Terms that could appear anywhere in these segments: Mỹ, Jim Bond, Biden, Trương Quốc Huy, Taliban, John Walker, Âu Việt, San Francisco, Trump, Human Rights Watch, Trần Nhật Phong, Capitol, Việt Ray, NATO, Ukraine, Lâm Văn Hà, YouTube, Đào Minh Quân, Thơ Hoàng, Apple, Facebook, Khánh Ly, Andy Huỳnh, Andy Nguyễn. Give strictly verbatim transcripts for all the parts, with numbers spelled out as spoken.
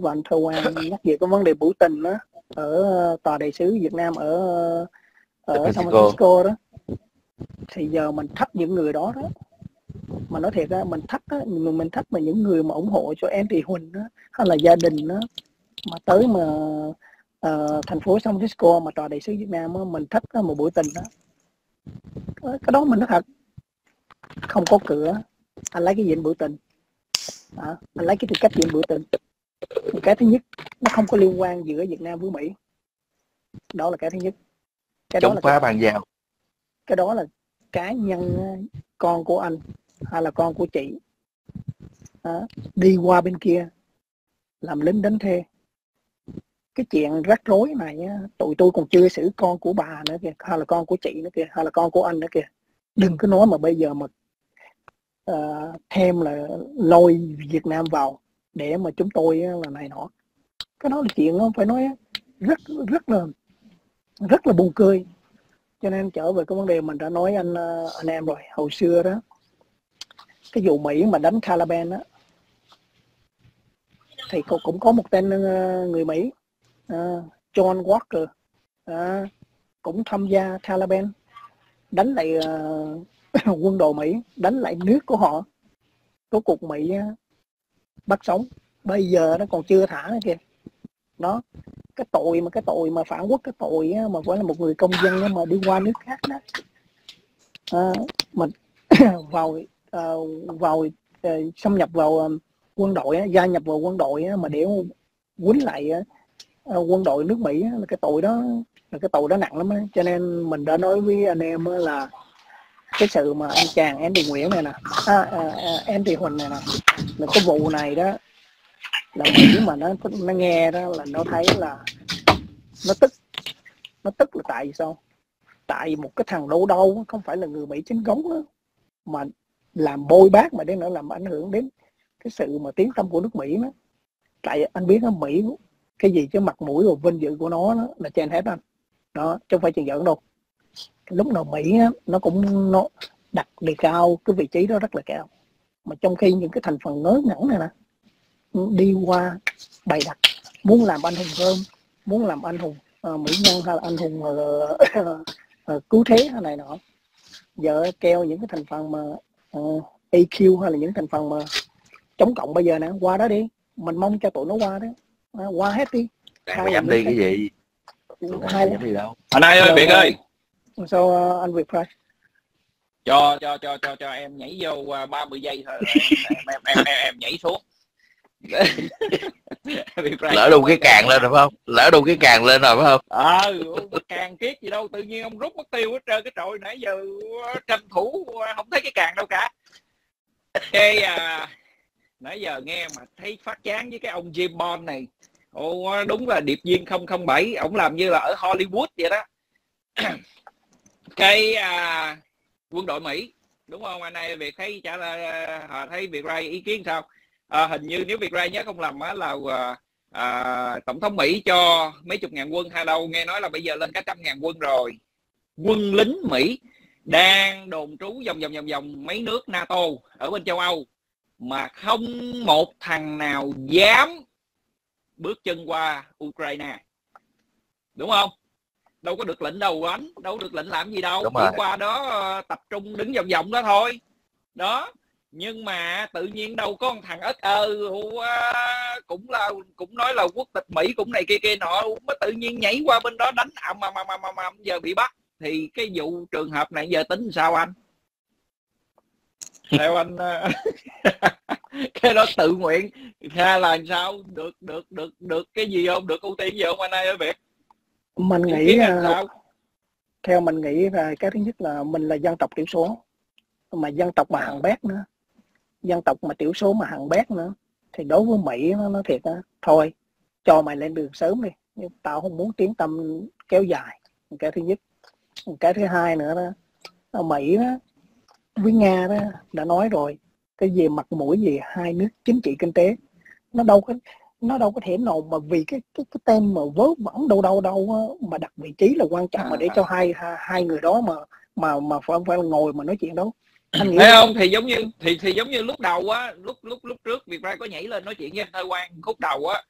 và anh Thơ Hoàng nhắc về cái vấn đề biểu tình đó ở tòa đại sứ Việt Nam ở ở San Francisco đó, thì giờ mình thách những người đó đó. Mà nói thiệt ra mình thách á, mình, mình thách mà những người mà ủng hộ cho Andy Huỳnh đó, hay là gia đình đó, mà tới mà uh, thành phố San Francisco mà tòa đại sứ Việt Nam đó, mình thách đó, một buổi tình đó, cái đó mình nói thật không có cửa. Anh lấy cái diện biểu tình à, anh lấy cái tư cách diện biểu tình. Cái thứ nhất, nó không có liên quan giữa Việt Nam với Mỹ, đó là cái thứ nhất. Cái chống đó là phá bàn giao, cái đó là cá nhân con của anh hay là con của chị à, đi qua bên kia làm lính đánh thuê. Cái chuyện rắc rối này á, tụi tôi còn chưa xử con của bà nữa kìa, hay là con của chị nữa kìa, hay là con của anh nữa kìa. Đừng có nói mà bây giờ mà uh, thêm là lôi Việt Nam vào để mà chúng tôi á, là này nọ. Cái đó là chuyện không phải nói rất rất là rất là buồn cười. Cho nên trở về cái vấn đề mình đã nói anh anh em rồi, hồi xưa đó cái vụ Mỹ mà đánh Taliban đó, thì cũng có một tên người Mỹ uh, John Walker uh, cũng tham gia Taliban, đánh lại uh, quân đội Mỹ, đánh lại nước của họ. Có cuộc Mỹ uh, bắt sống, bây giờ nó còn chưa thả nữa kìa. Đó, cái tội mà cái tội mà phản quốc, cái tội á, mà phải là một người công dân á, mà đi qua nước khác đó, à, mình vào uh, vào uh, xâm nhập vào uh, quân đội á, gia nhập vào quân đội á, mà để quýnh lại uh, quân đội nước Mỹ á, là cái tội đó là cái tội đó nặng lắm á. Cho nên mình đã nói với anh em á, là cái sự mà anh chàng Andy Nguyễn này nè, à, à, à, Andy Huỳnh này nè, là cái vụ này đó là Mỹ mà nó nó nghe đó là nó thấy là nó tức, nó tức là tại sao? Tại một cái thằng đâu đâu không phải là người Mỹ chính gốc đó, mà làm bôi bác mà đến nữa làm ảnh hưởng đến cái sự mà tiếng tăm của nước Mỹ đó. Tại anh biết đó, Mỹ cái gì chứ mặt mũi và vinh dự của nó, nó là trên hết anh đó, chứ không phải chuyện giỡn đâu. Lúc nào Mỹ đó, nó cũng nó đặt đề cao cái vị trí đó rất là cao, mà trong khi những cái thành phần ngớ ngẩn này nè đi qua bày đặt muốn làm anh hùng rơm, muốn làm anh hùng uh, mỹ nhân hay là anh hùng uh, uh, cứu thế hay này nọ, giờ kêu những cái thành phần mà uh, e quy hay là những thành phần mà chống cộng bây giờ nè qua đó đi, mình mong cho tụi nó qua đó, à, qua hết đi. Đang dám đi cái gì? Hai dám đi đâu? Anh ơi, giờ, Việt ơi. Sao uh, anh Việt Ray? Cho cho cho cho cho em nhảy vô ba mươi giây thôi. em, em, em, em, em nhảy xuống. Lỡ đùng cái càng lên rồi phải không? Lỡ đùng cái càng lên rồi phải không? Ờ, à, càng kiết gì đâu, tự nhiên ông rút mất tiêu hết trơn. Cái trội nãy giờ tranh thủ không thấy cái càng đâu cả. Cái à, nãy giờ nghe mà thấy phát chán với cái ông Jim Bond này. Ồ, đúng là điệp viên không không bảy, ổng làm như là ở Hollywood vậy đó. Cái à, quân đội Mỹ, đúng không anh này? Việc thấy trả lời, họ thấy Việt Ray ý kiến sao? À, hình như nếu Việt Ray nhớ không lầm á, là à, tổng thống Mỹ cho mấy chục ngàn quân hay đâu, nghe nói là bây giờ lên cả trăm ngàn quân rồi. Quân lính Mỹ đang đồn trú vòng vòng vòng vòng mấy nước NATO ở bên châu Âu, mà không một thằng nào dám bước chân qua Ukraine, đúng không? Đâu có được lệnh đầu đánh, đâu được lệnh làm gì đâu, chỉ qua đó tập trung đứng vòng vòng đó thôi đó. Nhưng mà tự nhiên đâu có một thằng ếch ơ cũng là cũng nói là quốc tịch Mỹ cũng này kia kia nọ, mới tự nhiên nhảy qua bên đó đánh ầm ầm ầm ầm ầm giờ bị bắt. Thì cái vụ trường hợp này giờ tính sao anh? Theo anh cái đó tự nguyện hay là sao? Được được được được cái gì không? Được ưu tiên gì không anh ơi? Việc mình nghĩ là, theo mình nghĩ là cái thứ nhất là mình là dân tộc thiểu số, mà dân tộc mà hàng bét nữa, dân tộc mà tiểu số mà hàng bét nữa, thì đối với Mỹ nó, nó thiệt á, thôi cho mày lên đường sớm đi, nhưng tao không muốn tiếng tăm kéo dài. Cái thứ nhất. Cái thứ hai nữa đó, Mỹ đó với Nga đó đã nói rồi, cái gì mặt mũi gì hai nước chính trị kinh tế, nó đâu có nó đâu có thể nào mà vì cái cái, cái tên mà vớ vẩn đâu đâu đâu mà đặt vị trí là quan trọng mà để cho hai hai người đó mà mà mà phải phải ngồi mà nói chuyện đâu. Anh nghĩ thấy không? Thì giống như thì thì giống như lúc đầu á, lúc lúc lúc trước Việt Ray có nhảy lên nói chuyện với anh Thơ Hoàng khúc đầu á,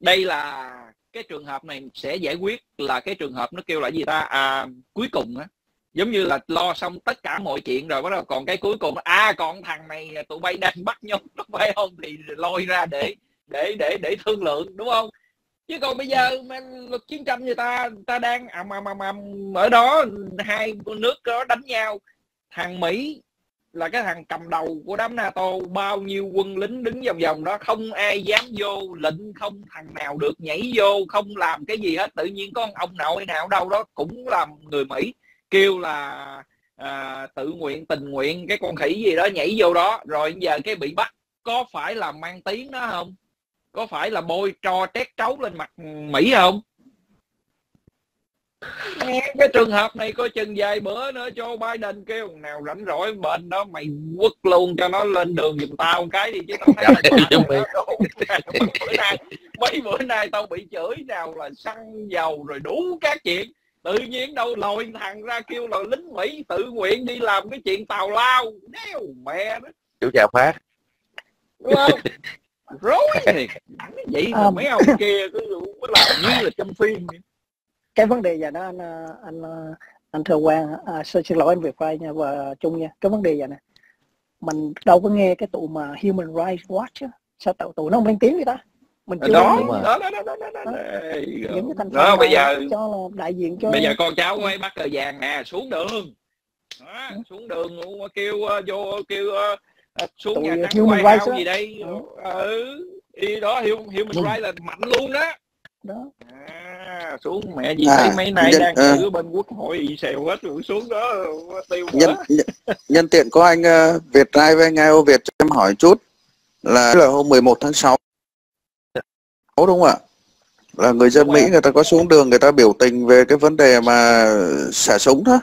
đây là cái trường hợp này sẽ giải quyết là cái trường hợp nó kêu là gì ta, à, cuối cùng á, giống như là lo xong tất cả mọi chuyện rồi bắt đầu còn cái cuối cùng, à còn thằng này tụi bay đang bắt nhau nó phải không, thì lôi ra để để để để thương lượng, đúng không? Chứ còn bây giờ luật chiến tranh người ta ta đang ầm ầm ầm ầm ở đó, hai nước đó đánh nhau, thằng Mỹ là cái thằng cầm đầu của đám NATO, bao nhiêu quân lính đứng vòng vòng đó, không ai dám vô, lệnh không thằng nào được nhảy vô, không làm cái gì hết. Tự nhiên có ông nội nào đâu đó cũng làm người Mỹ kêu là à, tự nguyện tình nguyện cái con khỉ gì đó nhảy vô đó, rồi giờ cái bị bắt. Có phải là mang tiếng đó không? Có phải là bôi trò trét trấu lên mặt Mỹ không? Nghe cái trường hợp này coi chừng vài bữa nữa cho Biden kêu nào rảnh rỗi bệnh đó mày quất luôn cho nó lên đường giùm tao cái đi, chứ tao thấy là bữa nay, mấy bữa nay tao bị chửi nào là xăng dầu rồi đủ các chuyện, tự nhiên đâu lòi thằng ra kêu là lính Mỹ tự nguyện đi làm cái chuyện tào lao, đéo mẹ đó kiểu chào phát, đúng không? Rối này vậy mà mấy ông kia cứ làm như là trong phim. Cái vấn đề giờ đó anh anh anh Thơ Hoàng, à, xin, xin lỗi anh Việt Ray nha và Chung nha, cái vấn đề giờ nè mình đâu có nghe cái tụ mà Human Rights Watch á, sao tụi tụi nó không lên tiếng vậy ta? Mình chưa đó, nghe đó, đó, đó, đó, đó, đó, đó. Những cái thành đó, bây giờ cho là đại diện cho bây giờ con cháu quay bắt cờ vàng nè, xuống đường đó, xuống đường kêu vô kêu xuống tụi nhà trắng quay ao gì đây, ừ đi đó, Human Rights là mạnh luôn đó đó, à, xuống mẹ gì à, mấy nay đang ở bên quốc hội xèo hết rồi xuống đó tiêu quá. Nhân, nhân, nhân tiện có anh uh, Việt Ray với anh Âu Việt cho em hỏi chút là, là hôm mười một tháng sáu đúng không ạ, là người dân đúng Mỹ rồi. Người ta có xuống đường người ta biểu tình về cái vấn đề mà xả súng đó,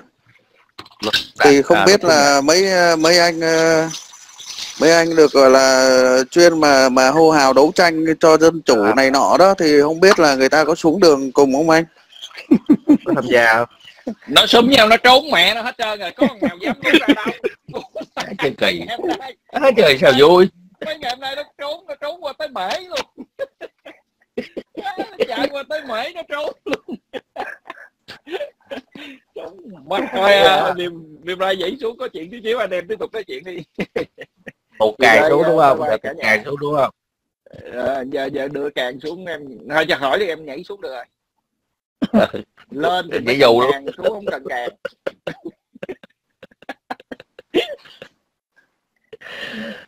thì không à, biết là mấy mấy anh uh, mấy anh được gọi là chuyên mà mà hô hào đấu tranh cho dân chủ à, này nọ đó, thì không biết là người ta có xuống đường cùng không anh? Nó tham gia không? Nó súng nhau nó trốn mẹ nó hết trơn rồi, có thằng nào dám nó ra đâu. Trời kỳ. Hết trời sao vui. Mấy ngày hôm nay nó trốn, nó trốn qua tới Mỹ luôn. Nó chạy qua tới Mỹ nó trốn luôn. Bắt coi Niềm Rai dĩ xuống có chuyện tí xíu, anh em tiếp tục nói chuyện đi. Một càng xuống đúng không? Một càng xuống đúng không? À, giờ giờ đưa càng xuống em, thôi chắc hỏi đi em nhảy xuống được rồi. Lên thì dù càng luôn. Xuống không cần càng.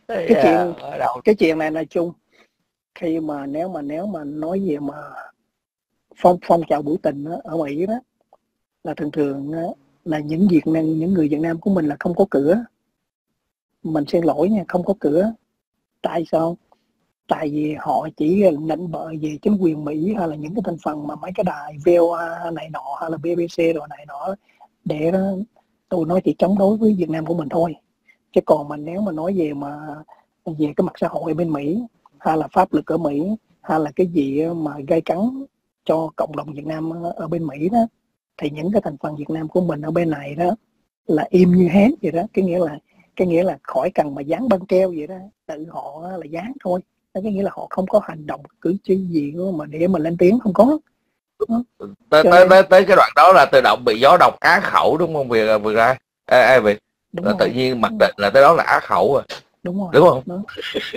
Cái yeah, chuyện cái chuyện này là chung. Khi mà nếu mà nếu mà nói về mà phong phong trào biểu tình đó, ở Mỹ đó là thường thường là những Việt Nam, những người Việt Nam của mình là không có cửa. Mình xin lỗi nha, không có cửa. Tại sao? Tại vì họ chỉ nịnh bợ về chính quyền Mỹ hay là những cái thành phần mà mấy cái đài vê o a này nọ hay là bê bê xê rồi này nọ, để tụi nó chỉ chống đối với Việt Nam của mình thôi. Chứ còn mình nếu mà nói về mà về cái mặt xã hội bên Mỹ hay là pháp luật ở Mỹ hay là cái gì mà gây cấn cho cộng đồng Việt Nam ở bên Mỹ đó, thì những cái thành phần Việt Nam của mình ở bên này đó là im như hến vậy đó, cái nghĩa là cái nghĩa là khỏi cần mà dán băng keo vậy đó, tự họ là dán thôi. Cái nghĩa là họ không có hành động cử chỉ gì mà để mình lên tiếng, không có. Tới tới tới tới cái đoạn đó là tự động bị gió độc á khẩu đúng không? Vừa vừa ra ai vậy? Tự nhiên mặc định là tới đó là á khẩu rồi. Đúng rồi. Đúng không? Đúng,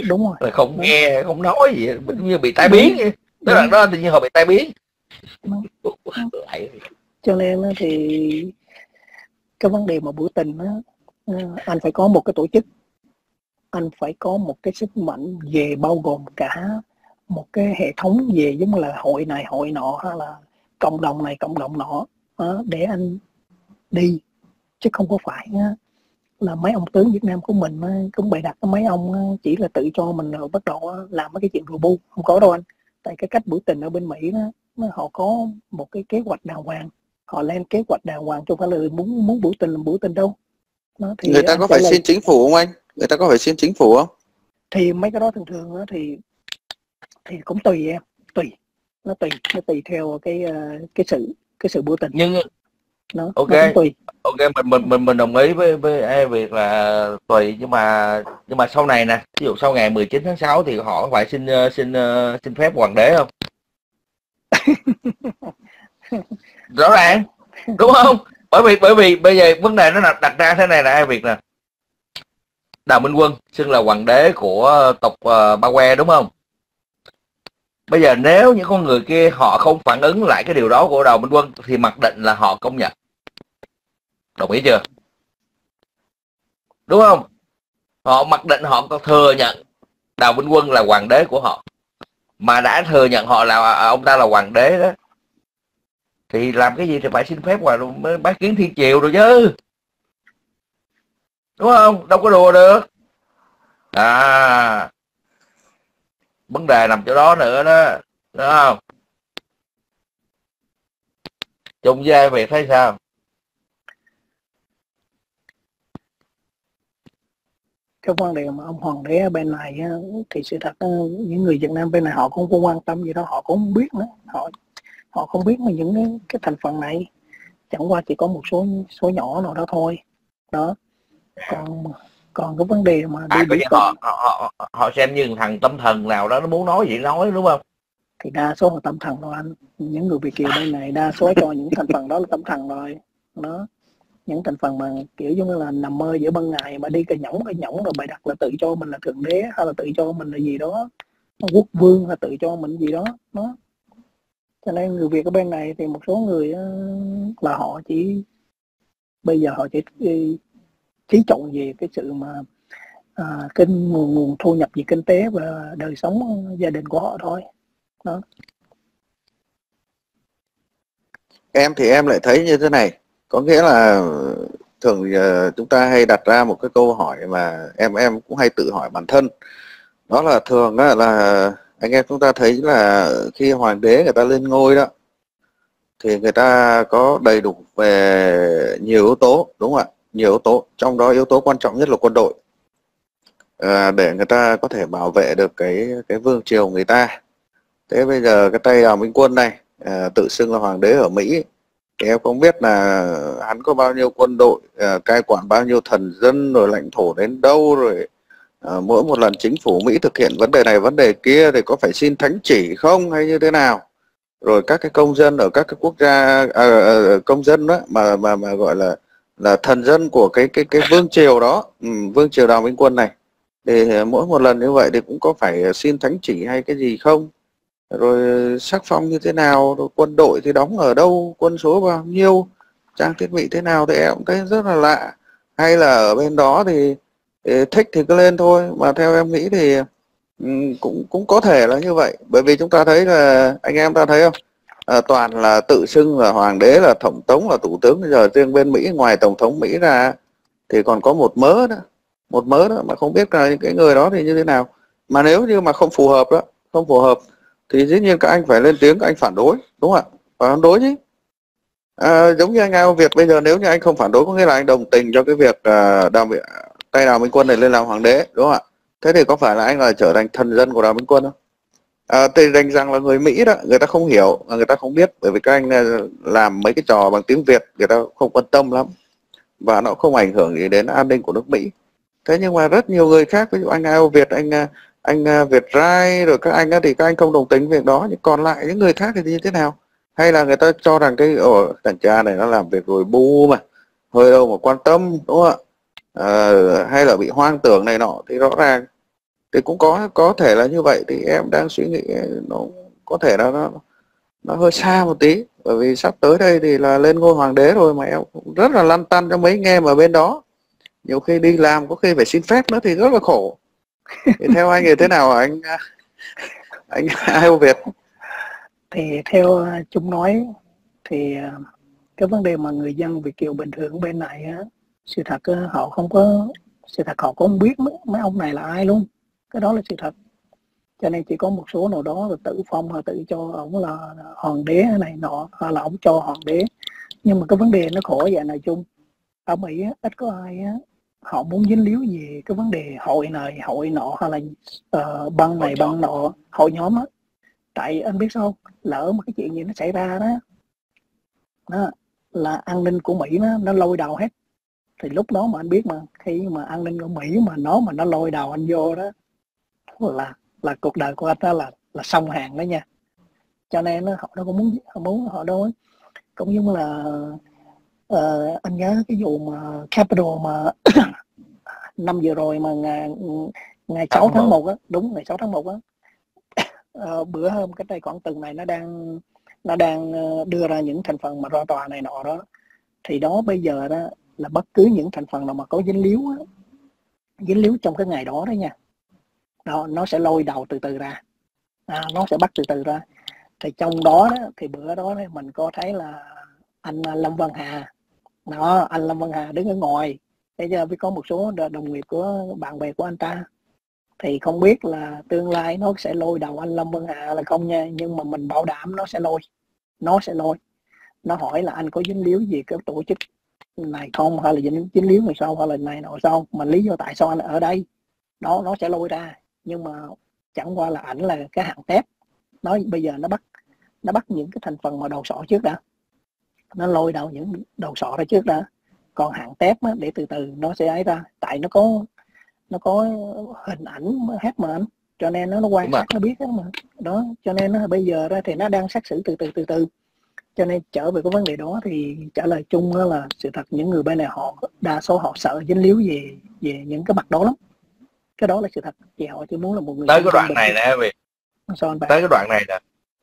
đúng rồi. Là không đúng. Nghe, không nói gì, cũng như bị tai biến vậy. Tới đoạn đó tự nhiên họ bị tai biến. Đúng. Đúng. Cho nên thì cái vấn đề mà biểu tình đó, anh phải có một cái tổ chức, anh phải có một cái sức mạnh về bao gồm cả một cái hệ thống về giống như là hội này hội nọ hay là cộng đồng này cộng đồng nọ để anh đi, chứ không có phải là mấy ông tướng Việt Nam của mình cũng bày đặt mấy ông chỉ là tự cho mình rồi bắt đầu làm mấy cái chuyện rù bu, không có đâu anh. Tại cái cách biểu tình ở bên Mỹ đó, họ có một cái kế hoạch đàng hoàng, họ lên kế hoạch đàng hoàng, chứ không phải là muốn muốn biểu tình làm biểu tình đâu. Đó, thì người ta có phải là... xin chính phủ không anh? Người ta có phải xin chính phủ không? Thì mấy cái đó thường thường đó thì thì cũng tùy em, tùy nó tùy nó tùy theo cái cái sự cái sự biểu tình. Nhưng Đó, ok, ok mình mình mình mình đồng ý với với việc là tùy, nhưng mà nhưng mà sau này nè, ví dụ sau ngày mười chín tháng sáu thì họ phải xin xin xin phép hoàng đế không? Rõ ràng đúng không? Bởi vì bởi vì bây giờ vấn đề nó đặt ra thế này là hai việc nè. Đào Minh Quân xưng là hoàng đế của tộc uh, Ba Que đúng không? Bây giờ nếu những con người kia họ không phản ứng lại cái điều đó của Đào Minh Quân thì mặc định là họ công nhận. Đồng ý chưa? Đúng không? Họ mặc định họ có thừa nhận Đào Minh Quân là hoàng đế của họ. Mà đã thừa nhận họ là ông ta là hoàng đế đó thì làm cái gì thì phải xin phép và mới bái kiến thiên triều rồi chứ. Đúng không? Đâu có đùa được. À, vấn đề nằm chỗ đó nữa đó, đúng không? Chung với ai Việt thấy sao? Cái quan điểm mà ông hoàng đế ở bên này thì sự thật những người Việt Nam bên này họ cũng không quan tâm gì đâu, họ cũng không biết nữa, họ họ không biết mà những cái thành phần này, chẳng qua chỉ có một số số nhỏ nào đó thôi đó. Còn còn cái vấn đề mà à, đi họ, họ họ xem như thằng tâm thần nào đó nó muốn nói gì nói, đúng không? Thì đa số là tâm thần rồi anh, những người bị kiều bên này đa số cho những thành phần đó là tâm thần rồi đó, những thành phần mà kiểu giống như là nằm mơ giữa ban ngày mà đi cà nhõng cà nhõng rồi bày đặt là tự cho mình là thượng đế hay là tự cho mình là gì đó quốc vương hay tự cho mình gì đó đó. Cho nên người Việt ở bên này thì một số người là họ chỉ bây giờ họ chỉ chú trọng về cái sự mà à, cái nguồn, nguồn thu nhập về kinh tế và đời sống gia đình của họ thôi đó. Em thì em lại thấy như thế này, có nghĩa là thường chúng ta hay đặt ra một cái câu hỏi mà em em cũng hay tự hỏi bản thân, đó là thường đó là anh em chúng ta thấy là khi hoàng đế người ta lên ngôi đó thì người ta có đầy đủ về nhiều yếu tố, đúng không ạ? Nhiều yếu tố, trong đó yếu tố quan trọng nhất là quân đội, à, để người ta có thể bảo vệ được cái cái vương triều người ta. Thế bây giờ cái tay Đào Minh Quân này à, tự xưng là hoàng đế ở Mỹ thì em không biết là hắn có bao nhiêu quân đội, à, cai quản bao nhiêu thần dân, rồi lãnh thổ đến đâu, rồi à, mỗi một lần chính phủ Mỹ thực hiện vấn đề này vấn đề kia thì có phải xin thánh chỉ không hay như thế nào, rồi các cái công dân ở các cái quốc gia à, công dân đó mà mà mà gọi là là thần dân của cái cái cái vương triều đó, ừ, vương triều Đào Minh Quân này, thì mỗi một lần như vậy thì cũng có phải xin thánh chỉ hay cái gì không, rồi sắc phong như thế nào, rồi quân đội thì đóng ở đâu, quân số bao nhiêu, trang thiết bị thế nào, thì em cũng thấy rất là lạ. Hay là ở bên đó thì, thì thích thì cứ lên thôi, mà theo em nghĩ thì cũng cũng có thể là như vậy, bởi vì chúng ta thấy là anh em ta thấy không, à, toàn là tự xưng là hoàng đế, là tổng thống, là thủ tướng. Bây giờ riêng bên Mỹ, ngoài tổng thống Mỹ ra thì còn có một mớ đó, một mớ đó mà không biết là những cái người đó thì như thế nào. Mà nếu như mà không phù hợp đó, không phù hợp thì dĩ nhiên các anh phải lên tiếng, các anh phản đối, đúng không ạ? Phản đối chứ. À, giống như anh Ao Việt bây giờ, nếu như anh không phản đối có nghĩa là anh đồng tình cho cái việc à, Đào tay Đào Minh Quân này lên làm hoàng đế, đúng không ạ? Thế thì có phải là anh là trở thành thần dân của Đào Minh Quân không? À, tôi đánh rằng là người Mỹ đó, người ta không hiểu, người ta không biết, bởi vì các anh làm mấy cái trò bằng tiếng Việt người ta không quan tâm lắm, và nó không ảnh hưởng gì đến an ninh của nước Mỹ. Thế nhưng mà rất nhiều người khác, ví dụ anh Ao Việt, anh anh Việt Ray rồi các anh thì các anh không đồng tính việc đó, nhưng còn lại những người khác thì như thế nào? Hay là người ta cho rằng cái ồ thằng cha này nó làm việc rồi bu mà hơi đâu mà quan tâm, đúng không ạ? À, hay là bị hoang tưởng này nọ, thì rõ ràng thì cũng có có thể là như vậy. Thì em đang suy nghĩ nó có thể là nó, nó hơi xa một tí, bởi vì sắp tới đây thì là lên ngôi hoàng đế rồi, mà em cũng rất là lăn tăn cho mấy anh em ở bên đó, nhiều khi đi làm có khi phải xin phép nữa thì rất là khổ. Thì theo anh thì thế nào hả anh anh Ao Việt? Thì theo chúng nói thì cái vấn đề mà người dân Việt kiều bình thường bên này á, sự thật họ không có, sự thật họ cũng không biết mấy, mấy ông này là ai luôn, cái đó là sự thật. Cho nên chỉ có một số nào đó là tự phong hoặc tự cho ổng là hoàng đế này nọ, hoặc là ổng cho hoàng đế. Nhưng mà cái vấn đề nó khổ vậy này, chung ở Mỹ ít có ai á, họ muốn dính líu gì cái vấn đề hội này hội nọ, hay là uh, băng này băng nọ, hội nhóm á. Tại anh biết sao không? Lỡ mà cái chuyện gì nó xảy ra đó, đó là an ninh của Mỹ nó, nó lôi đầu hết. Thì lúc đó mà anh biết mà khi mà an ninh của Mỹ mà nó mà nó lôi đầu anh vô đó là là cuộc đời của anh đó là là xong hàng đó nha. Cho nên họ đâu có muốn họ muốn họ đâu cũng như là uh, anh nhớ cái vụ mà Capitol mà năm vừa rồi mà ngày ngày sáu tháng một á, đúng ngày sáu tháng một á. Uh, bữa hôm cái tài khoản từng này nó đang nó đang đưa ra những thành phần mà ra tòa này nọ đó, thì đó bây giờ đó là bất cứ những thành phần nào mà có dính líu á, dính líu trong cái ngày đó đó nha, đó, nó sẽ lôi đầu từ từ ra, à, nó sẽ bắt từ từ ra. Thì trong đó, đó thì bữa đó mình có thấy là anh Lâm Văn Hà đó, anh Lâm Văn Hà đứng ở ngoài. Bây giờ có một số đồng nghiệp của bạn bè của anh ta, thì không biết là tương lai nó sẽ lôi đầu anh Lâm Văn Hà là không nha, nhưng mà mình bảo đảm nó sẽ lôi, nó sẽ lôi. Nó hỏi là anh có dính líu gì cái tổ chức này không, hay là dính dính líu người sau, hay là này nọ sao, mà lý do tại sao anh ở đây, nó nó sẽ lôi ra. Nhưng mà chẳng qua là ảnh là cái hạng tép, nó bây giờ nó bắt nó bắt những cái thành phần mà đầu sọ trước đã, nó lôi đầu những đầu sọ ra trước đã, còn hạng tép á, để từ từ nó sẽ ấy ra, tại nó có nó có hình ảnh hát mà anh, cho nên nó, nó quan sát nó biết đó mà đó, cho nên nó, bây giờ ra thì nó đang xét xử từ từ từ từ. Cho nên trở về cái vấn đề đó thì trả lời chung đó là sự thật, những người bên này họ đa số họ sợ dính líu về về những cái mặt đó lắm, cái đó là sự thật. Thì họ chỉ muốn là một người tới cái đoạn này nè Việt, tới cái đoạn này nè,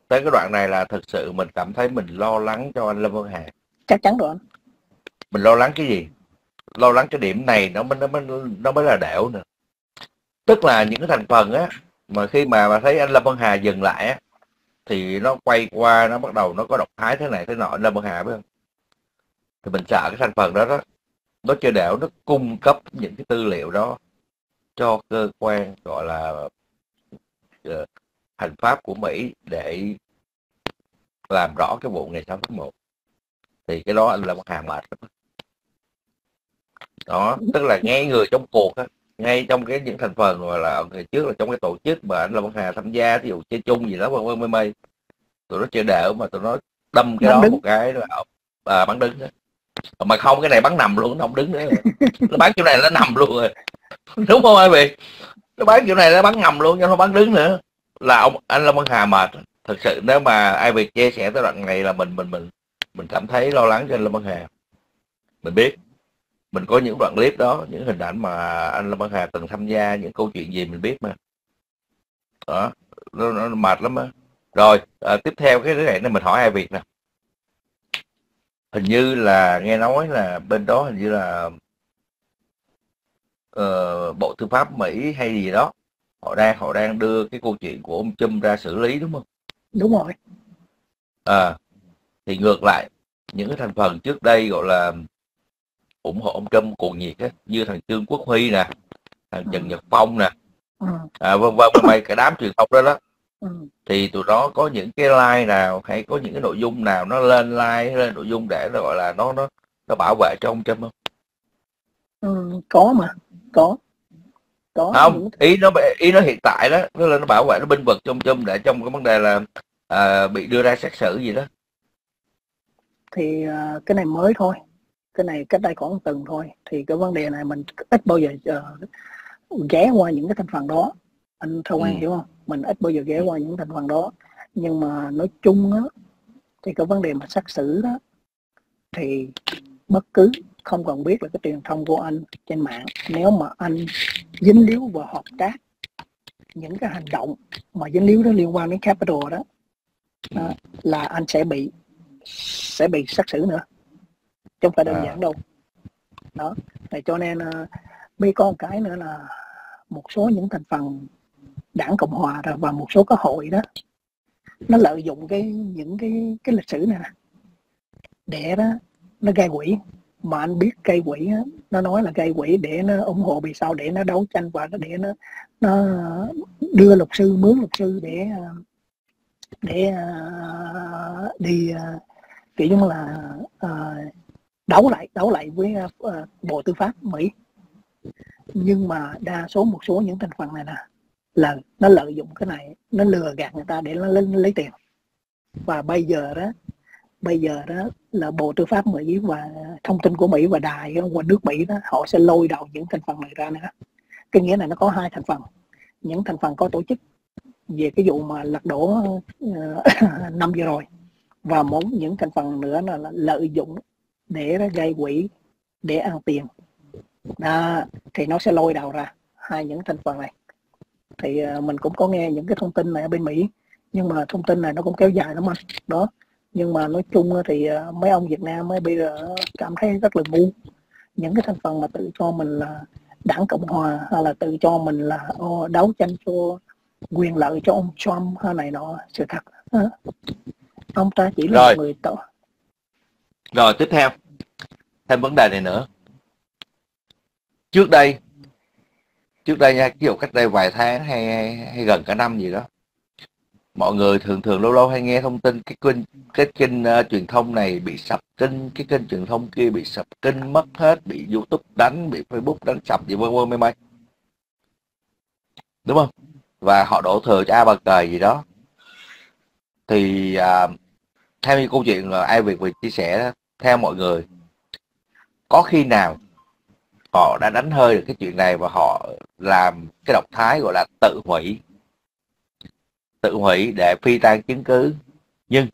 tới cái đoạn này là thực sự mình cảm thấy mình lo lắng cho anh Lâm Văn Hà. Chắc chắn rồi anh, mình lo lắng cái gì, lo lắng cái điểm này nó mới nó mới nó mới là đẻo nữa. Tức là những cái thành phần á mà khi mà mà thấy anh Lâm Văn Hà dừng lại á, thì nó quay qua, nó bắt đầu nó có động thái thế này thế nọ, Lâm Văn Hà biết không? Thì mình sợ cái thành phần đó đó, nó chơi đẻo, nó cung cấp những cái tư liệu đó cho cơ quan gọi là uh, hành pháp của Mỹ để làm rõ cái vụ ngày sáu tháng một. Thì cái đó anh Lâm Văn Hà mệt lắm. Đó, tức là ngay người trong cuộc á, ngay trong cái những thành phần gọi là ngày trước là trong cái tổ chức mà anh Lâm Văn Hà tham gia, ví dụ chơi chung gì đó vân vân mây mây, tụi nó chơi đẻo mà tụi nó đâm cái bắn đó đứng. Một cái là à, bắn đứng đó. Mà không, cái này bắn nằm luôn, nó không đứng nữa. Nó bắn chỗ này nó nằm luôn rồi, đúng không ai Việt? Nó bắn chỗ này nó bắn ngầm luôn, nhưng nó bắn đứng nữa. Là ông anh Lâm Văn Hà mệt. Thật sự nếu mà ai Việt chia sẻ tới đoạn này là mình mình mình mình cảm thấy lo lắng cho anh Lâm Văn Hà. Mình biết, mình có những đoạn clip đó, những hình ảnh mà anh Lâm Văn Hà từng tham gia, những câu chuyện gì mình biết mà. Đó, nó, nó mệt lắm á. Rồi, à, tiếp theo cái này nên mình hỏi ai Việt nè. Hình như là nghe nói là bên đó hình như là uh, Bộ Tư pháp Mỹ hay gì đó, họ đang họ đang đưa cái câu chuyện của ông Trump ra xử lý đúng không? Đúng rồi. À, thì ngược lại những cái thành phần trước đây gọi là ủng hộ ông Trump cuồng nhiệt á, như thằng Trương Quốc Huy nè, thằng Trần Nhật Phong nè, à, vân vân mấy cái đám truyền thông đó đó, thì tụi nó có những cái like nào hay có những cái nội dung nào nó lên like lên nội dung để nó gọi là nó nó nó bảo vệ cho ông Trump không? Ừ, có mà có có không, ý nó ý nó hiện tại đó nó lên nó bảo vệ, nó binh vực cho ông Trump để trong cái vấn đề là à, bị đưa ra xét xử gì đó. Thì à, cái này mới thôi, cái này cách đây khoảng tuần thôi. Thì cái vấn đề này mình ít bao giờ uh, ghé qua những cái thành phần đó, anh Thơ Hoàng ừ. hiểu không? Mình ít bao giờ ghé qua những thành phần đó. Nhưng mà nói chung á, thì cái vấn đề mà xét xử đó, thì bất cứ không cần biết là cái truyền thông của anh trên mạng, nếu mà anh dính líu và hợp tác những cái hành động mà dính líu đó liên quan đến Capitol đó, đó là anh sẽ bị sẽ bị xét xử nữa, chứ không phải đơn giản đâu. Đó, thì cho nên mới có một cái nữa là một số những thành phần đảng Cộng Hòa rồi và một số cái hội đó, nó lợi dụng cái những cái cái lịch sử này để đó nó gây quỹ. Mà anh biết gây quỹ đó, nó nói là gây quỹ để nó ủng hộ vì sao, để nó đấu tranh và nó để nó nó đưa luật sư, mướn luật sư để để đi kiểu như là uh, đấu lại đấu lại với uh, Bộ Tư pháp Mỹ. Nhưng mà đa số một số những thành phần này nè là nó lợi dụng cái này, nó lừa gạt người ta để nó lấy, nó lấy tiền. Và bây giờ đó bây giờ đó là Bộ Tư pháp Mỹ và Thông tin của Mỹ và đài của nước Mỹ đó, họ sẽ lôi đầu những thành phần này ra nữa. Cái nghĩa này nó có hai thành phần, những thành phần có tổ chức về cái vụ mà lật đổ năm vừa rồi, và một những thành phần nữa là lợi dụng để gây quỹ để ăn tiền đó, thì nó sẽ lôi đầu ra hai những thành phần này. Thì mình cũng có nghe những cái thông tin này ở bên Mỹ, nhưng mà thông tin này nó cũng kéo dài lắm anh đó. Nhưng mà nói chung thì mấy ông Việt Nam mới bây giờ cảm thấy rất là ngu. Những cái thành phần mà tự cho mình là đảng Cộng Hòa, hay là tự cho mình là đấu tranh cho quyền lợi cho ông Trump hay này nọ, sự thật ông ta chỉ là rồi. người tội. Rồi tiếp theo thêm vấn đề này nữa. Trước đây Trước đây nha, ví dụ cách đây vài tháng hay, hay, hay gần cả năm gì đó, mọi người thường thường lâu lâu hay nghe thông tin cái kênh cái kênh uh, truyền thông này bị sập kênh, cái kênh truyền thông kia bị sập kênh, mất hết, bị YouTube đánh, bị Facebook đánh sập gì vân vân mấy mấy, đúng không? Và họ đổ thừa cho ai bà cờ gì đó. Thì uh, theo như câu chuyện là ai Việt Việt chia sẻ, theo mọi người có khi nào họ đã đánh hơi được cái chuyện này và họ làm cái động thái gọi là tự hủy, tự hủy để phi tan chứng cứ, nhưng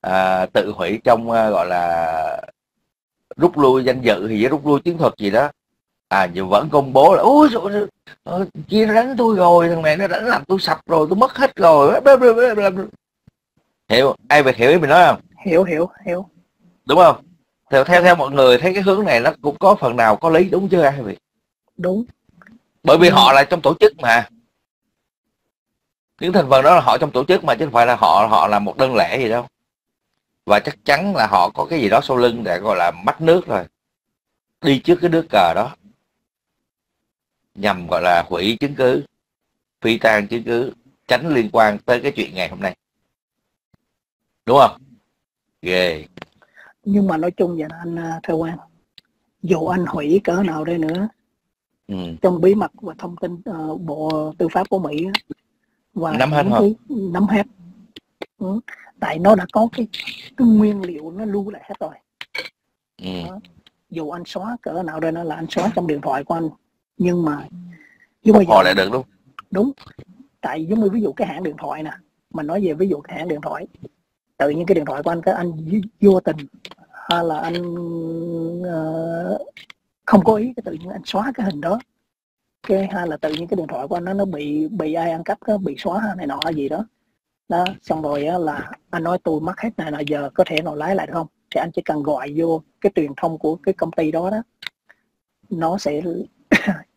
à, tự hủy trong à, gọi là rút lui danh dự thì rút lui chiến thuật gì đó, à nhưng vẫn công bố là ôi kia nó đánh tôi rồi, thằng này nó đánh làm tôi sập rồi, tôi mất hết rồi. Hiểu ai về hiểu ý mình nói không? Hiểu hiểu hiểu đúng không? Theo theo theo mọi người thấy cái hướng này nó cũng có phần nào có lý, đúng chứ ai vậy? Đúng, bởi vì họ là trong tổ chức mà, những thành phần đó là họ trong tổ chức mà, chứ không phải là họ họ là một đơn lẻ gì đâu. Và chắc chắn là họ có cái gì đó sau lưng để gọi là mách nước rồi đi trước cái nước cờ đó, nhằm gọi là hủy chứng cứ, phi tan chứng cứ, tránh liên quan tới cái chuyện ngày hôm nay, đúng không? Ghê yeah. Nhưng mà nói chung vậy là anh Thơ Hoàng, dù anh hủy cỡ nào đây nữa, ừ. trong bí mật và thông tin uh, Bộ Tư pháp của Mỹ và nắm hết, cái, nắm hết. Ừ. Tại nó đã có cái, cái nguyên liệu nó lưu lại hết rồi. ừ. Đó. Dù anh xóa cỡ nào đây nữa, là anh xóa trong điện thoại của anh, nhưng mà giống bây giờ lại được đúng đúng tại giống như ví dụ cái hãng điện thoại nè, mình nói về ví dụ cái hãng điện thoại, tự nhiên cái điện thoại của anh, cái anh vô tình hay là anh uh, không có ý, cái tự nhiên anh xóa cái hình đó, cái hay là tự nhiên cái điện thoại của anh nó nó bị bị ai ăn cắp, cái bị xóa này nọ gì đó đó, xong rồi á, là anh nói tôi mất hết này nọ, giờ có thể nào lái lại được không? Thì anh chỉ cần gọi vô cái truyền thông của cái công ty đó đó, nó sẽ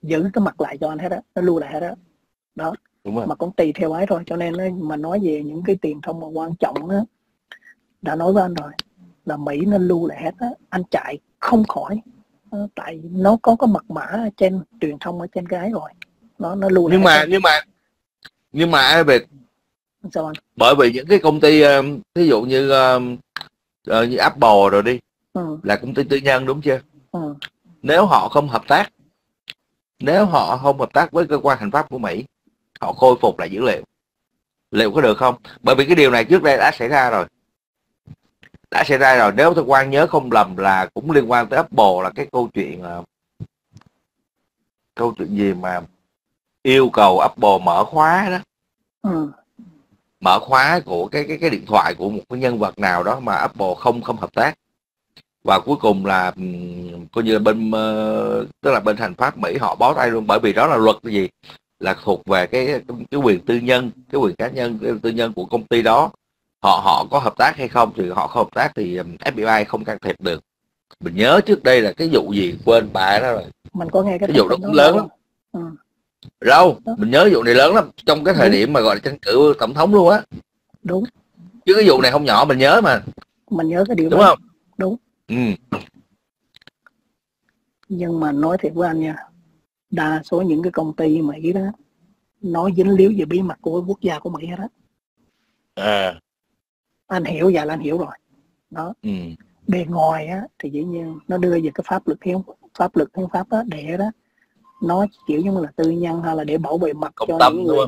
giữ cái mặt lại cho anh hết á, nó lưu lại hết á đó. Đó mà công ty theo ấy thôi. Cho nên mà nói về những cái truyền thông mà quan trọng đó, đã nói với anh rồi là Mỹ nó lưu lại hết á, anh chạy không khỏi, tại nó có cái mật mã trên truyền thông ở trên cái rồi, nó nó lưu nhưng lại. Mà nhưng mà nhưng mà ai về sao anh? Bởi vì những cái công ty thí dụ như như Apple rồi đi, ừ. là công ty tư nhân đúng chưa? ừ. Nếu họ không hợp tác, nếu họ không hợp tác với cơ quan hành pháp của Mỹ, họ khôi phục lại dữ liệu, liệu có được không? Bởi vì cái điều này trước đây đã xảy ra rồi. Đã xảy ra rồi, nếu tôi quan nhớ không lầm là cũng liên quan tới Apple, là cái câu chuyện uh, Câu chuyện gì mà yêu cầu Apple mở khóa đó, ừ. mở khóa của cái, cái cái điện thoại của một cái nhân vật nào đó mà Apple không không hợp tác. Và cuối cùng là um, coi như là bên uh, tức là bên hành pháp Mỹ họ bó tay luôn. Bởi vì đó là luật gì, là thuộc về cái cái quyền tư nhân, cái quyền cá nhân, cái tư nhân của công ty đó. Họ họ có hợp tác hay không thì họ không hợp tác thì ép bê i không can thiệp được. Mình nhớ trước đây là cái vụ gì quên bà đó rồi. Mình có nghe cái, cái vụ đó cũng lớn lắm. Ừ. Đâu, mình nhớ vụ này lớn lắm, trong cái thời Đúng. điểm mà gọi là tranh cử tổng thống luôn á. Đúng. Chứ cái vụ này không nhỏ, mình nhớ mà. Mình nhớ cái điều Đúng đó. Không? Đúng. Ừ. Nhưng mà nói thiệt với anh nha, đa số những cái công ty Mỹ đó nó dính líu về bí mật của quốc gia của Mỹ hết á. À. Anh hiểu vậy là anh hiểu rồi đó. ừ. Bề ngoài á thì dĩ nhiên nó đưa về cái pháp luật hiến pháp luật hiến pháp đó, để đó nó kiểu như là tư nhân hay là để bảo vệ mật công cho tâm, những người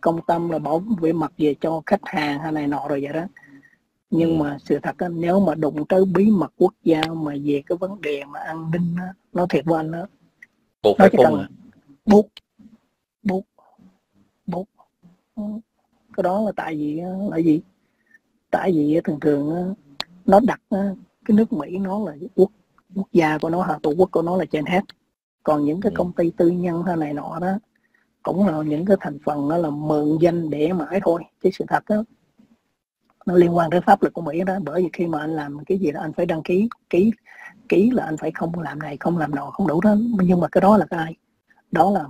công tâm, là bảo vệ mật về cho khách hàng hay này nọ rồi vậy đó. Nhưng mà sự thật đó, nếu mà đụng tới bí mật quốc gia mà về cái vấn đề mà an ninh đó, nó thiệt với anh đó, buộc nó phải chỉ cần buộc buộc buộc cái đó là tại vì là gì tại vì thường thường nó đặt cái nước Mỹ nó là quốc quốc gia của nó, tổ quốc của nó là trên hết. Còn những cái công ty tư nhân hay này nọ đó cũng là những cái thành phần đó là mượn danh để mãi thôi, chứ sự thật đó nó liên quan tới pháp luật của Mỹ đó. Bởi vì khi mà anh làm cái gì đó anh phải đăng ký, ký ký là anh phải không làm này không làm nọ không đủ đó. Nhưng mà cái đó là cái đó là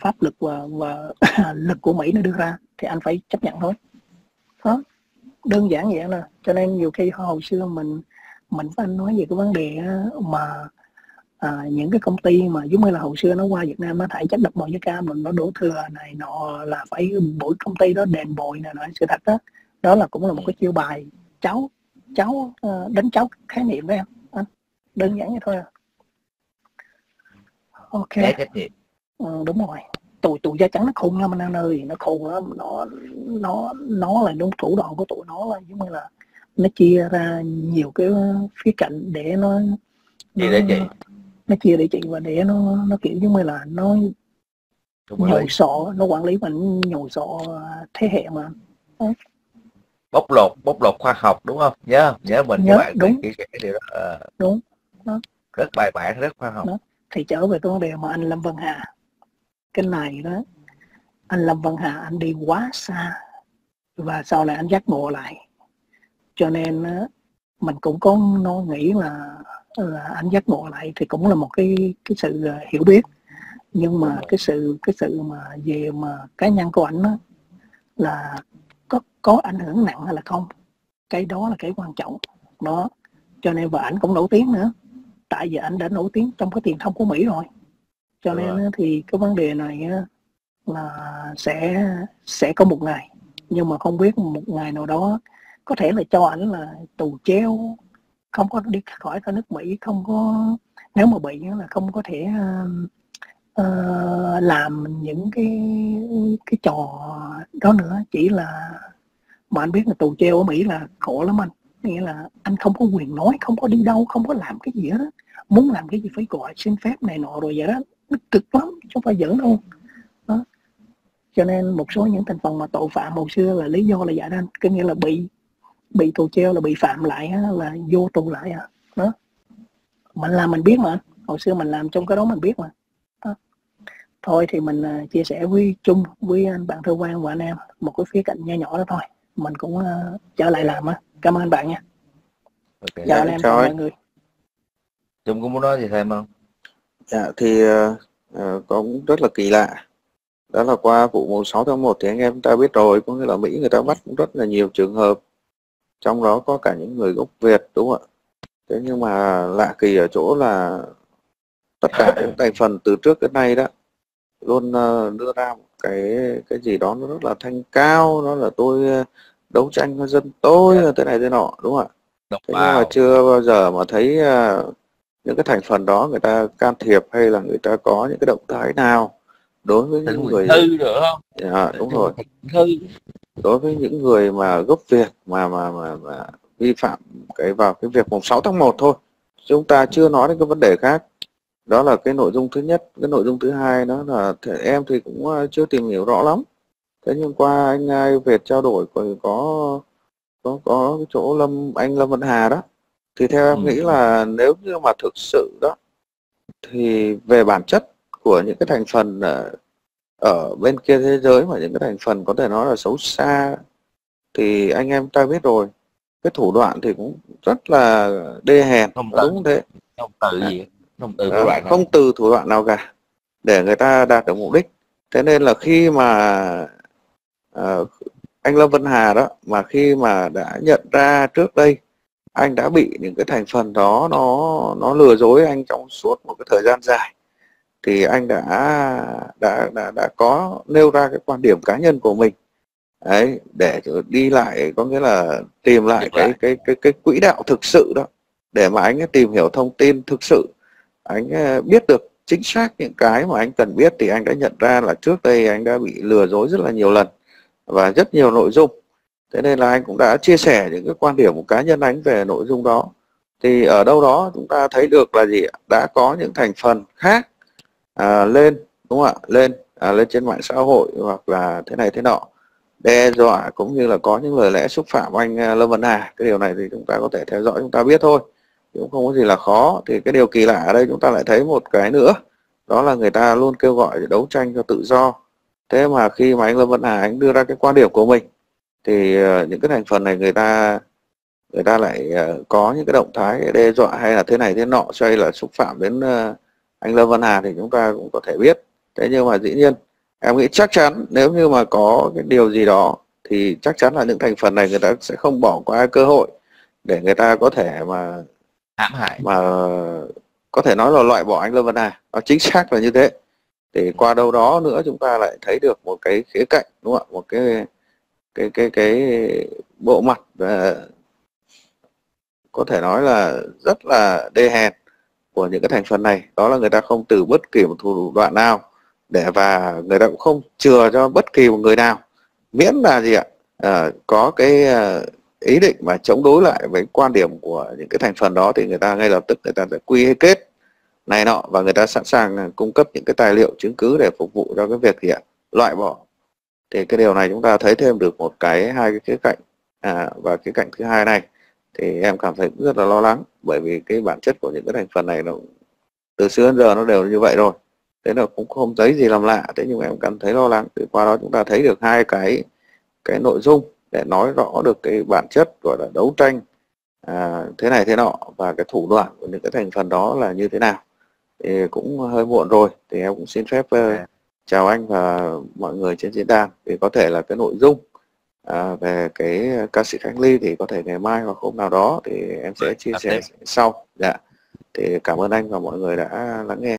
pháp luật và, và lực của Mỹ nó đưa ra thì anh phải chấp nhận thôi đó, đơn giản vậy nè. Cho nên nhiều khi hồi xưa mình mình với anh nói về cái vấn đề mà à, những cái công ty mà giống như là hồi xưa nó qua Việt Nam nó thải chất đập màu với ca mình nó đổ thừa này nọ là phải mỗi công ty đó đền bồi này nọ, sự thật đó đó là cũng là một cái chiêu bài cháu cháu đánh cháu khái niệm đấy em, đơn giản như thôi à. Ok, ừ, đúng rồi, tụi tụi da trắng nó khùng lắm anh ơi, nó khùng lắm, nó nó nó là đúng thủ đoạn của tụi nó là giống như là nó chia ra nhiều cái khía cạnh để nó để nó, chị. nó chia để chị và để nó nó kiểu giống như là nó nhồi sọ, nó quản lý mình nhồi sọ thế hệ mà đấy. Bóc lột, bóc lột khoa học đúng không? Nhớ yeah, nhớ yeah, mình yeah, các bạn chia sẻ điều đó. À, đúng. Đó. Rất bài bản, rất khoa học. Đó. Thì trở về cái vấn đề mà anh Lâm Văn Hà, cái này đó, anh Lâm Văn Hà anh đi quá xa và sau này anh giác ngộ lại. Cho nên mình cũng có nó nghĩ là, là anh giác ngộ lại thì cũng là một cái cái sự hiểu biết. Nhưng mà cái sự cái sự mà về mà cá nhân của ảnh đó là Có, có ảnh hưởng nặng hay là không, cái đó là cái quan trọng đó. Cho nên và ảnh cũng nổi tiếng nữa, tại vì ảnh đã nổi tiếng trong cái truyền thông của Mỹ rồi, cho nên ừ. thì cái vấn đề này là sẽ sẽ có một ngày, nhưng mà không biết một ngày nào đó có thể là cho ảnh là tù treo, không có đi khỏi cả nước Mỹ, không có, nếu mà bị là không có thể Uh, làm những cái cái trò đó nữa. Chỉ là mà anh biết là tù treo ở Mỹ là khổ lắm anh, nghĩa là anh không có quyền nói, không có đi đâu, không có làm cái gì đó, muốn làm cái gì phải gọi xin phép này nọ rồi vậy đó, nó cực lắm chứ không phải giỡn đâu đó. Cho nên một số những thành phần mà tội phạm hồi xưa là lý do là vậy đó anh, có nghĩa là bị bị tù treo là bị phạm lại á, là vô tù lại à đó. Mình làm mình biết mà, hồi xưa mình làm trong cái đó mình biết mà. Thôi thì mình chia sẻ với chung với anh bạn Thơ Hoàng và anh em một cái khía cạnh nho nhỏ đó thôi. Mình cũng uh, trở lại làm á. Cảm ơn anh bạn nha. Okay, chào anh em, chào mọi người. Chung cũng muốn nói gì thêm không? Dạ thì uh, cũng rất là kỳ lạ. Đó là qua vụ mùng sáu tháng một thì anh em ta biết rồi, có nghĩa là Mỹ người ta bắt cũng rất là nhiều trường hợp, trong đó có cả những người gốc Việt đúng không ạ? Thế nhưng mà lạ kỳ ở chỗ là tất cả những thành phần từ trước đến nay đó luôn đưa ra một cái cái gì đó nó rất là thanh cao, nó là tôi đấu tranh với dân tôi yeah. thế này thế nọ đúng không ạ? Thế wow. Nhưng mà chưa bao giờ mà thấy những cái thành phần đó người ta can thiệp hay là người ta có những cái động thái nào đối với những người thư được không? À, đúng rồi. Đối với những người mà gốc Việt mà mà mà, mà vi phạm cái vào cái việc mùng sáu tháng một thôi. Chúng ta chưa nói đến cái vấn đề khác. Đó là cái nội dung thứ nhất. Cái nội dung thứ hai đó là em thì cũng chưa tìm hiểu rõ lắm. Thế nhưng qua anh ai về trao đổi còn có có có cái chỗ Lâm anh Lâm Văn Hà đó, thì theo em ừ. nghĩ là nếu như mà thực sự đó thì về bản chất của những cái thành phần ở bên kia thế giới, mà những cái thành phần có thể nói là xấu xa, thì anh em ta biết rồi, cái thủ đoạn thì cũng rất là đê hèn, đúng thế. Không tự gì. Không từ, à, không từ thủ đoạn nào cả để người ta đạt được mục đích. Thế nên là khi mà à, anh Lâm Văn Hà đó, mà khi mà đã nhận ra trước đây anh đã bị những cái thành phần đó nó nó lừa dối anh trong suốt một cái thời gian dài, thì anh đã đã đã, đã có nêu ra cái quan điểm cá nhân của mình đấy, để đi lại, có nghĩa là tìm lại cái, cái cái cái cái quỹ đạo thực sự đó, để mà anh ấy tìm hiểu thông tin thực sự, anh biết được chính xác những cái mà anh cần biết. Thì anh đã nhận ra là trước đây anh đã bị lừa dối rất là nhiều lần và rất nhiều nội dung. Thế nên là anh cũng đã chia sẻ những cái quan điểm của cá nhân anh về nội dung đó. Thì ở đâu đó chúng ta thấy được là gì? Đã có những thành phần khác à, lên, đúng không ạ? Lên, à, lên trên mạng xã hội hoặc là thế này thế nọ, đe dọa cũng như là có những lời lẽ xúc phạm anh Lâm Văn Hà. Cái điều này thì chúng ta có thể theo dõi, chúng ta biết thôi, cũng không có gì là khó. Thì cái điều kỳ lạ ở đây chúng ta lại thấy một cái nữa, đó là người ta luôn kêu gọi đấu tranh cho tự do. Thế mà khi mà anh Lâm Văn Hà anh đưa ra cái quan điểm của mình thì những cái thành phần này người ta người ta lại có những cái động thái đe dọa hay là thế này thế nọ, hay là xúc phạm đến anh Lâm Văn Hà thì chúng ta cũng có thể biết. Thế nhưng mà dĩ nhiên em nghĩ chắc chắn nếu như mà có cái điều gì đó thì chắc chắn là những thành phần này người ta sẽ không bỏ qua cơ hội để người ta có thể mà hãm hại, mà có thể nói là loại bỏ anh Lâm Văn Hà. Nó chính xác là như thế. Thì qua đâu đó nữa chúng ta lại thấy được một cái khía cạnh, đúng không ạ? Một cái cái cái cái bộ mặt và có thể nói là rất là đê hèn của những cái thành phần này, đó là người ta không từ bất kỳ một thủ đoạn nào để, và người ta cũng không chừa cho bất kỳ một người nào, miễn là gì ạ, à, có cái ý định mà chống đối lại với quan điểm của những cái thành phần đó thì người ta ngay lập tức người ta sẽ quy kết này nọ, và người ta sẵn sàng cung cấp những cái tài liệu chứng cứ để phục vụ cho cái việc gì ạ, loại bỏ. Thì cái điều này chúng ta thấy thêm được một cái hai cái khía cạnh, à, và khía cạnh thứ hai này thì em cảm thấy cũng rất là lo lắng, bởi vì cái bản chất của những cái thành phần này nó từ xưa đến giờ nó đều như vậy rồi, thế là cũng không thấy gì làm lạ. Thế nhưng em cảm thấy lo lắng. Thì qua đó chúng ta thấy được hai cái cái nội dung để nói rõ được cái bản chất gọi là đấu tranh à, thế này thế nọ, và cái thủ đoạn của những cái thành phần đó là như thế nào. Thì cũng hơi muộn rồi, thì em cũng xin phép uh, chào anh và mọi người trên diễn đàn. Thì có thể là cái nội dung à, về cái ca sĩ Khánh Ly thì có thể ngày mai hoặc hôm nào đó thì em sẽ chia sẻ sau. Dạ. Thì cảm ơn anh và mọi người đã lắng nghe.